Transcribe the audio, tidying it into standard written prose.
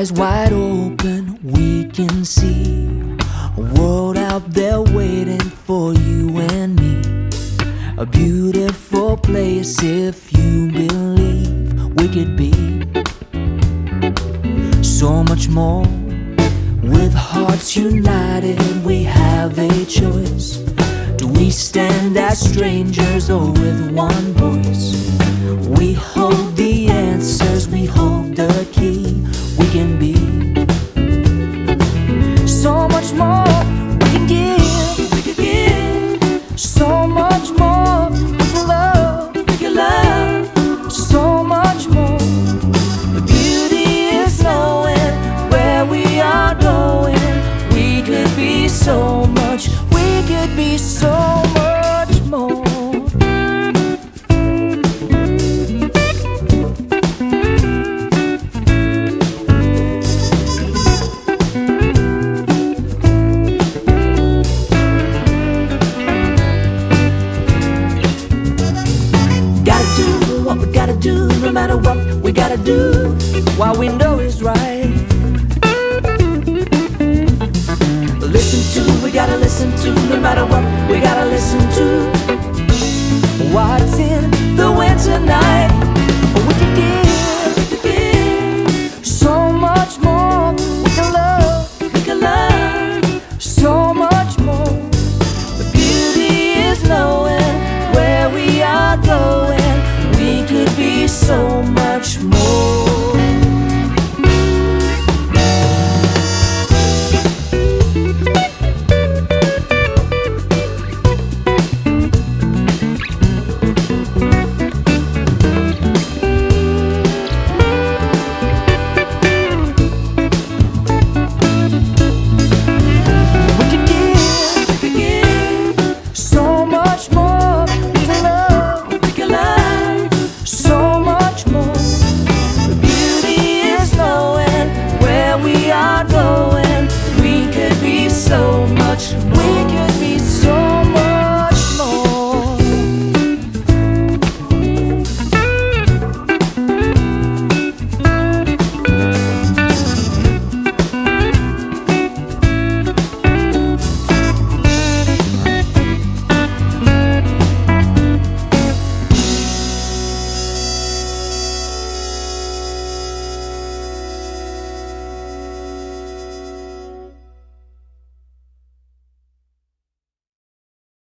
eyes wide open, we can see a world out there waiting for you and me. A beautiful place if you believe we could be so much more. With hearts united, we have a choice. Do we stand as strangers or with one voice? We hold the answers, we hold the key. We can be so much more. We can give, we can give so much more. We can love, we can love so much more. The beauty is knowing where we are going. We could be so much. We could be so much more. Gotta do what we gotta do, no matter what we gotta do, while we know it's right. Listen to, we gotta listen to, no matter what we gotta listen to. What's in the wind tonight? We can give so much more. We can love so much more. The beauty is knowing where we are going. We could be so much more.